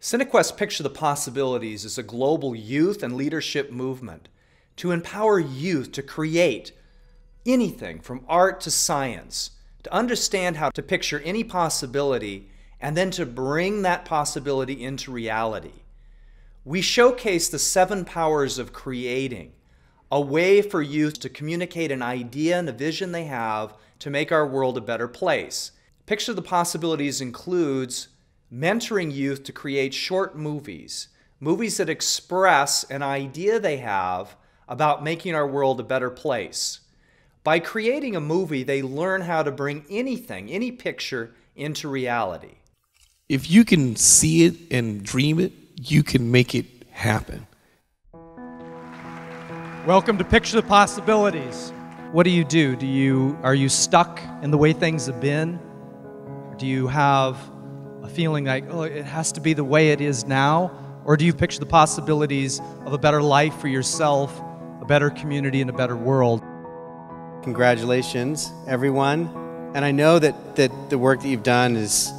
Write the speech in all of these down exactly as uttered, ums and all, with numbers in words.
Cinequest Picture the Possibilities is a global youth and leadership movement to empower youth to create anything from art to science, to understand how to picture any possibility and then to bring that possibility into reality. We showcase the seven powers of creating, a way for youth to communicate an idea and a vision they have to make our world a better place. Picture the Possibilities includes mentoring youth to create short movies, movies that express an idea they have about making our world a better place. By creating a movie, they learn how to bring anything, any picture, into reality. If you can see it and dream it, you can make it happen. Welcome to Picture the Possibilities. What do you do? Do you, are you stuck in the way things have been? Do you have a feeling like, oh, it has to be the way it is now? Or do you picture the possibilities of a better life for yourself, a better community, and a better world? Congratulations, everyone. And I know that, that the work that you've done is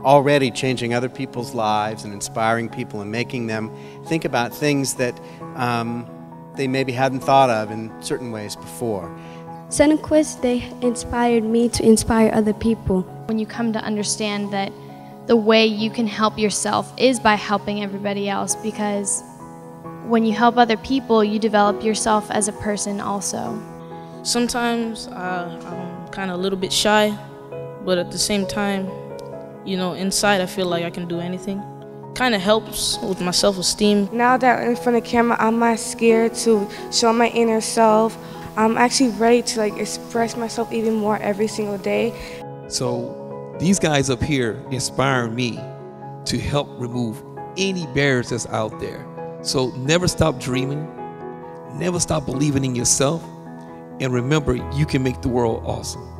already changing other people's lives and inspiring people and making them think about things that um, they maybe hadn't thought of in certain ways before. Cinequest, they inspired me to inspire other people. When you come to understand that the way you can help yourself is by helping everybody else, because when you help other people, you develop yourself as a person also. Sometimes uh, I'm kind of a little bit shy, but at the same time, you know, inside I feel like I can do anything. Kind of helps with my self-esteem. Now that I'm in front of the camera, I'm not scared to show my inner self. I'm actually ready to like express myself even more every single day. So these guys up here inspire me to help remove any barriers that's out there. So never stop dreaming, never stop believing in yourself, and remember, you can make the world awesome.